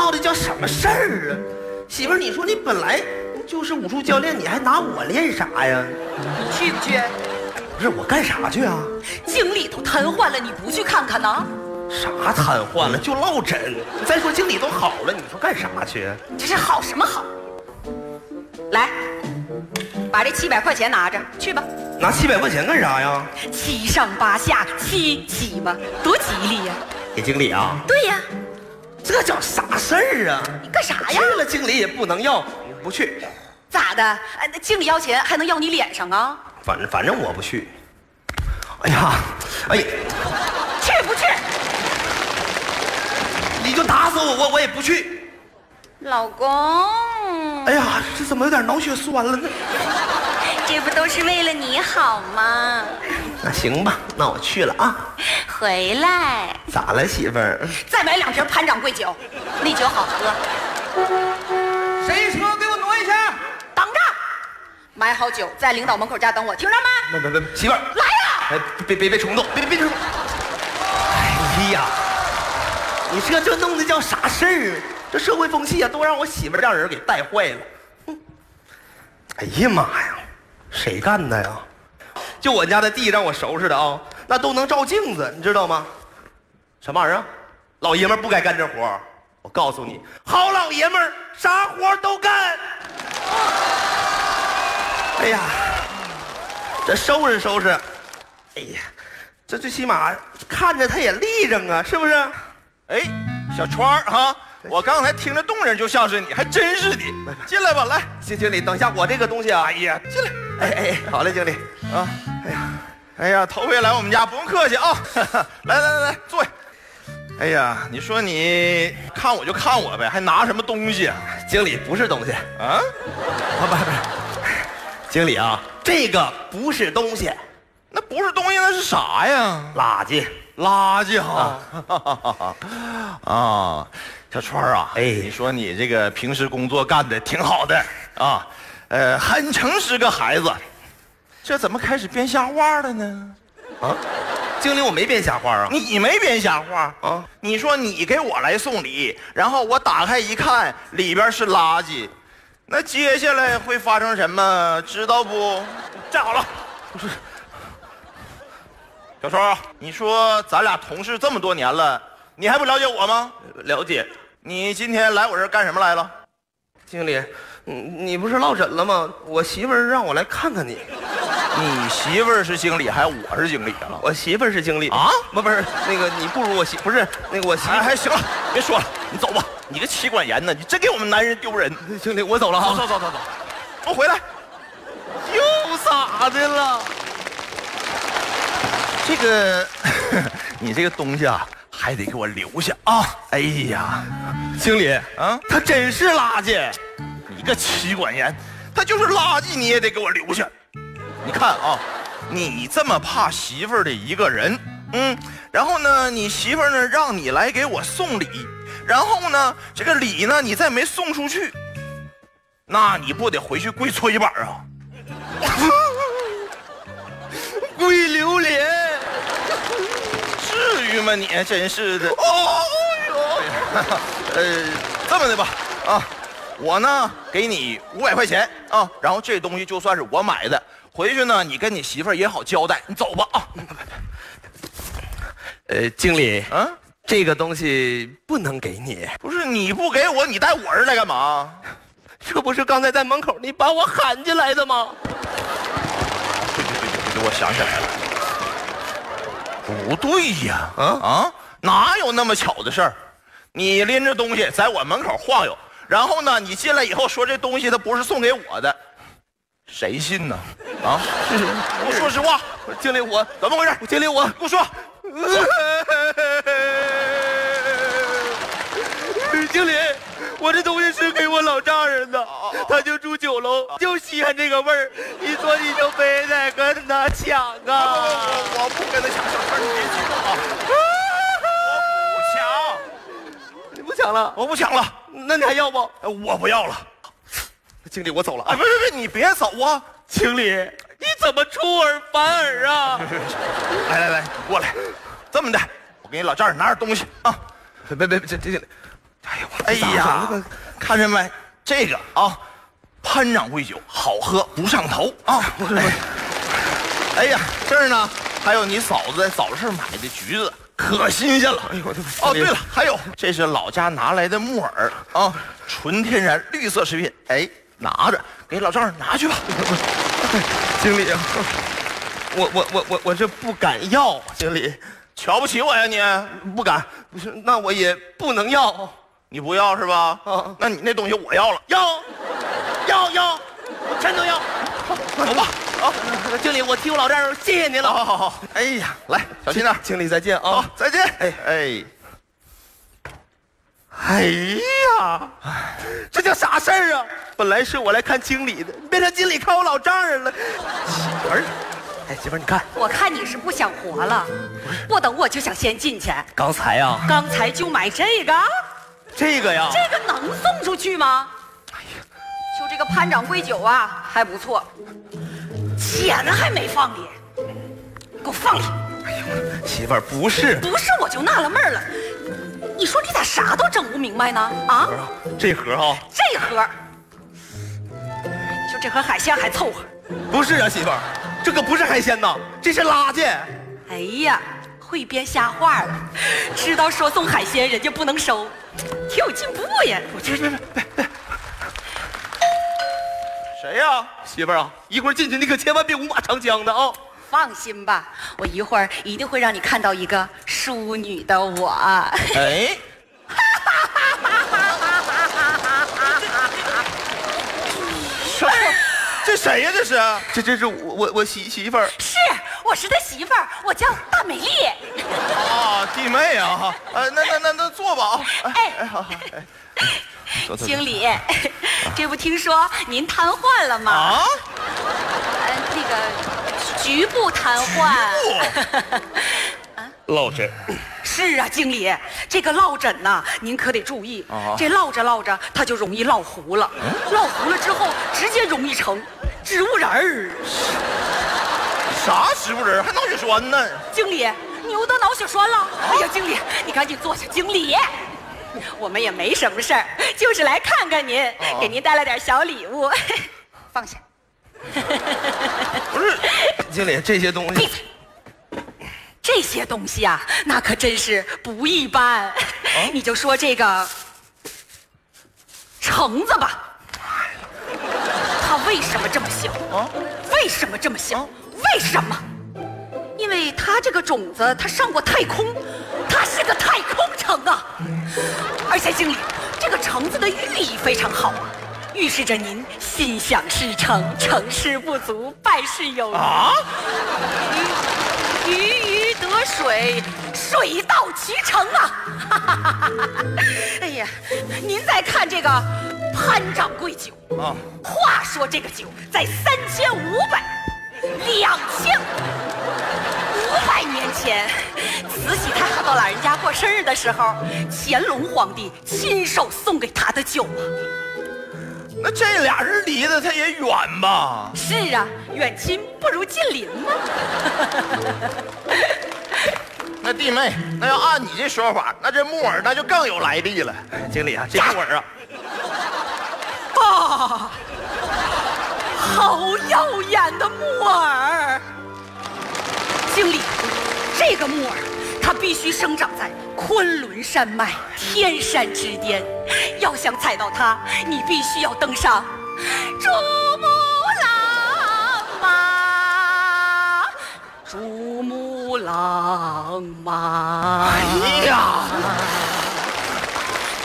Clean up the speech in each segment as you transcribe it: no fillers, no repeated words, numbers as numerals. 闹的叫什么事儿啊？媳妇儿，你说你本来就是武术教练，你还拿我练啥呀？你去不去？不是我干啥去啊？经理都瘫痪了，你不去看看呢？ 啥瘫痪了就落枕？再说经理都好了，你说干啥去？这是好什么好？来，把这700块钱拿着去吧。拿700块钱干啥呀？七上八下，七七吧，多吉利呀！给经理啊？对呀。这叫啥事儿啊？你干啥呀？去了经理也不能要，你不去。咋的？那经理要钱还能要你脸上啊？反正我不去。哎呀，哎呀，去不去？ 你就打死我，我也不去。老公，哎呀，这怎么有点脑血栓了呢？这不都是为了你好吗？那行吧，那我去了啊。回来。咋了，媳妇儿？再买2瓶潘掌柜酒，那酒好喝。谁车给我挪一下？等着，买好酒在领导门口家等我，听着吗？别，媳妇儿来了。哎，别冲动，别冲动。哎呀。 你这弄的叫啥事儿啊？这社会风气啊，都让我媳妇让人给带坏了。哎呀妈呀，谁干的呀？就我家的地让我收拾的啊、哦，那都能照镜子，你知道吗？什么玩意儿？老爷们儿不该干这活儿。我告诉你，好老爷们儿啥活儿都干。哎呀，这收拾收拾，哎呀，这最起码看着他也立正啊，是不是？ 哎，小川儿哈，我刚才听着动静就像是你，还真是你。进来吧，来，经理，等一下，我这个东西啊，哎呀，进来，哎，好嘞，经理啊，哎呀，头回来我们家不用客气啊，来，坐下。哎呀，你说你看我就看我呗，还拿什么东西？经理不是东西啊，不，经理啊，这个不是东西，那不是东西那是啥呀？垃圾。 垃圾哈，啊，小川啊，哎，你说你这个平时工作干的挺好的啊，很诚实个孩子，这怎么开始编瞎话了呢？啊，经理，我没编瞎话啊，你没编瞎话啊？你说你给我来送礼，然后我打开一看，里边是垃圾，那接下来会发生什么？知道不？站好了。 小川，你说咱俩同事这么多年了，你还不了解我吗？了解。你今天来我这儿干什么来了？经理，你不是落枕了吗？我媳妇儿让我来看看你。你媳妇儿是经理，还是我是经理啊？我媳妇儿是经理啊？不是那个，你不如我媳，不是那个我媳。哎，行了，别说了，你走吧。你这妻管严呢，你真给我们男人丢人。经理，我走了啊。走，我回来。又咋的了？ 这个，你这个东西啊，还得给我留下啊！哎呀，经理啊，他真是垃圾！你个妻管严，他就是垃圾，你也得给我留下。你看啊，你这么怕媳妇儿的一个人，然后呢，你媳妇儿呢让你来给我送礼，然后呢，这个礼呢你再没送出去，那你不得回去跪搓衣板啊？跪榴莲。 至于吗你？真是的！哦呦，这么的吧，啊，我呢给你500块钱啊，然后这东西就算是我买的，回去呢你跟你媳妇儿也好交代，你走吧啊。经理，啊，这个东西不能给你。不是你不给我，你带我儿来干嘛？这不是刚才在门口你把我喊进来的吗？对，我想起来了。 不对呀，哪有那么巧的事儿？你拎着东西在我门口晃悠，然后呢，你进来以后说这东西它不是送给我的，谁信呢？啊，我说实话，经理我怎么回事？经理我跟我说，经理，我这东西是给我老丈人的，他就住9楼，就稀罕这个味儿。你说你就非得跟他抢啊？我不跟他抢，小川你别激动啊！我不抢，你不抢了？我不抢了，那你还要不？我不要了，经理，我走了啊！不，你别走啊，经理，你怎么出尔反尔啊？来，过来，这么的，我给你老丈人拿点东西啊！别，经理。哎呀，看见没？这个啊，潘掌柜酒好喝不上头啊！哎呀，这儿呢还有你嫂子在早市买的橘子，可新鲜了！哎呦我的妈！哦，对了，还有这是老家拿来的木耳啊，纯天然绿色食品。哎，拿着给老丈人拿去吧。经理，我这不敢要，经理。 瞧不起我呀你？不敢，不是，那我也不能要。你不要是吧？啊，那你那东西我要了，要，我真的要。走吧，好，经理，我替我老丈人谢谢您了。好，哎呀，来，小心点，经理再见啊，好，再见。哎呀，这叫啥事儿啊？本来是我来看经理的，变成经理看我老丈人了，媳妇儿。 哎，媳妇，你看，我看你是不想活了，不等我就想先进去。刚才呀，刚才就买这个，这个呀，这个能送出去吗？哎呀，就这个潘掌柜酒啊，还不错，钱还没放里，给我放里。哎呀，媳妇，不是，我就纳了闷了，你说你咋啥都整不明白呢？啊，这盒啊，这盒，就这盒海鲜还凑合。不是啊，媳妇。 这可不是海鲜呐，这是垃圾！哎呀，会编瞎话了，知道说送海鲜人家不能收，挺有进步呀！我这别，谁呀？媳妇儿啊，一会儿进去你可千万别五马长江的啊！放心吧，我一会儿一定会让你看到一个淑女的我。哎，什么？ 这谁呀？这是这是我媳妇儿，是我是他媳妇儿，我叫大美丽。啊，弟妹啊，那坐吧啊。哎，好好，哎，经理，这不听说您瘫痪了吗？啊，那个局部瘫痪。 落枕，是啊，经理，这个落枕呐，您可得注意，这落着它就容易落糊了，落糊了之后直接容易成植物人儿。啥植物人还脑血栓呢？经理，你又得脑血栓了！哎呀，经理，你赶紧坐下。经理，我们也没什么事儿，就是来看看您，给您带来点小礼物。放下。不是，经理，这些东西。 这些东西啊，那可真是不一般。啊、你就说这个橙子吧，它为什么这么小？啊？为什么这么小？啊、为什么？因为它这个种子，它上过太空，它是个太空橙啊！而且经理，这个橙子的寓意非常好啊，预示着您心想事成，成事不足，败事有余。啊 鱼得水，水到渠成啊！哎呀，您再看这个潘掌柜酒啊，话说这个酒在2500年前，慈禧太后到老人家过生日的时候，乾隆皇帝亲手送给他的酒啊。 那这俩人离得他也远吧？是啊，远亲不如近邻嘛。那弟妹，那要按你这说法，那这木耳那就更有来历了。经理啊，这木耳啊，啊，好耀眼的木耳！经理，这个木耳它必须生长在。 昆仑山脉，天山之巅，要想采到它，你必须要登上珠穆朗玛。珠穆朗玛，哎呀，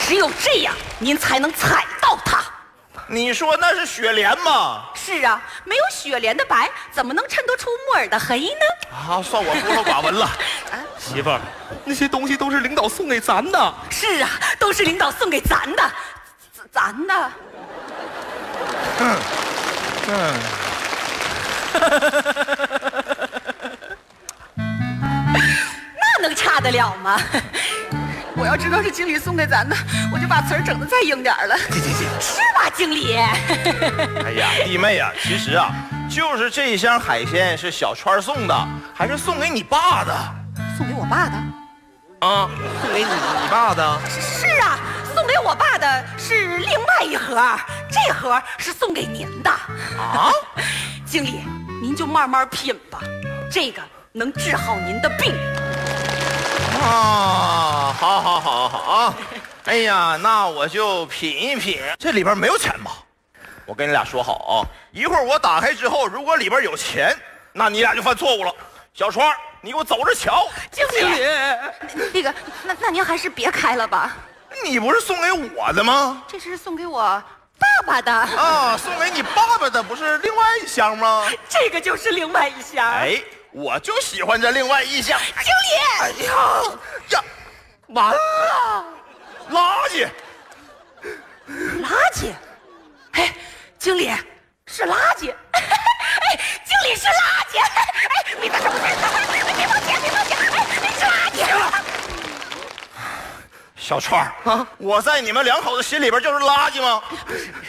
只有这样，您才能采到它。你说那是雪莲吗？是啊，没有雪莲的白，怎么能衬得出木耳的黑呢？啊，算我孤陋寡闻了。啊 媳妇儿，那些东西都是领导送给咱的。是啊，都是领导送给咱的，咱的。那能差得了吗？我要知道是经理送给咱的，我就把词儿整得再硬点了。是吧，经理？哎呀，弟妹呀、啊，其实啊，就是这一箱海鲜是小川送的，还是送给你爸的？ 送给我爸的，啊，送给你爸的，是啊，送给我爸的是另外一盒，这盒是送给您的。啊，经理，您就慢慢品吧，这个能治好您的病。啊，好好好好啊！哎呀，那我就品一品。这里边没有钱吧？我跟你俩说好啊，一会儿我打开之后，如果里边有钱，那你俩就犯错误了。小川，你给我走着瞧。经理，那个，那您还是别开了吧。 你不是送给我的吗？这是送给我爸爸的啊，送给你爸爸的不是另外一箱吗？这个就是另外一箱。哎，我就喜欢这另外一箱。经理，哎呀呀，完了，垃圾，垃圾，哎，经理是垃圾，哎，经理是垃圾，哎，别打手，别碰钱，别碰钱，哎，是垃圾。 小川啊，我在你们两口子心里边就是垃圾吗？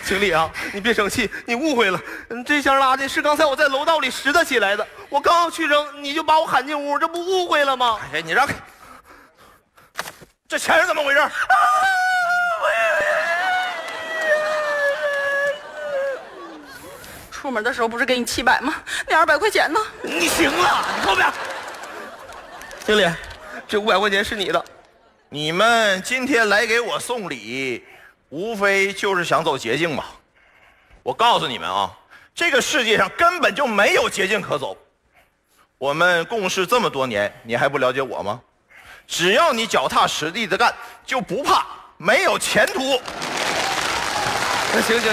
经理啊，你别生气，你误会了。这箱垃圾是刚才我在楼道里拾掇起来的，我刚要去扔，你就把我喊进屋，这不误会了吗？哎呀，你让开！这钱是怎么回事？啊！出门的时候不是给你700吗？那200块钱呢？你行了，你后边。经理，这500块钱是你的。 你们今天来给我送礼，无非就是想走捷径吧。我告诉你们啊，这个世界上根本就没有捷径可走。我们共事这么多年，你还不了解我吗？只要你脚踏实地的干，就不怕没有前途。那行行，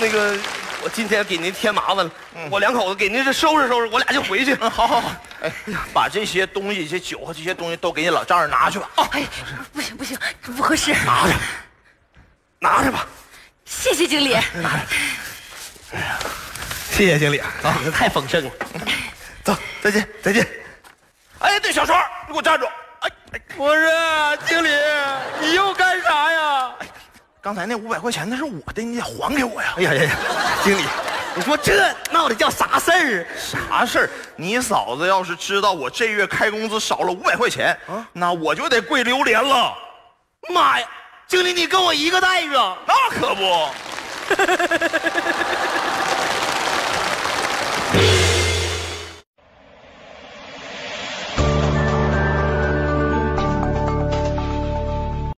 那个我今天给您添麻烦了，我两口子给您这收拾收拾，我俩就回去。好好好。 哎呀，把这些东西、这酒和这些东西都给你老丈人拿去吧！啊，哎，不行不行，不合适。拿着，拿着吧。谢谢经理。拿着。哎呀，谢谢经理啊，太丰盛了。走，再见，再见。哎，对，小川，你给我站住！哎哎，不是，经理，你又干啥呀？哎，刚才那500块钱那是我的，你得还给我呀！哎呀呀呀，经理。 你说这闹得叫啥事儿？啥事儿？你嫂子要是知道我这月开工资少了500块钱，啊，那我就得跪榴莲了。妈呀，经理，你跟我一个待遇啊？那可不。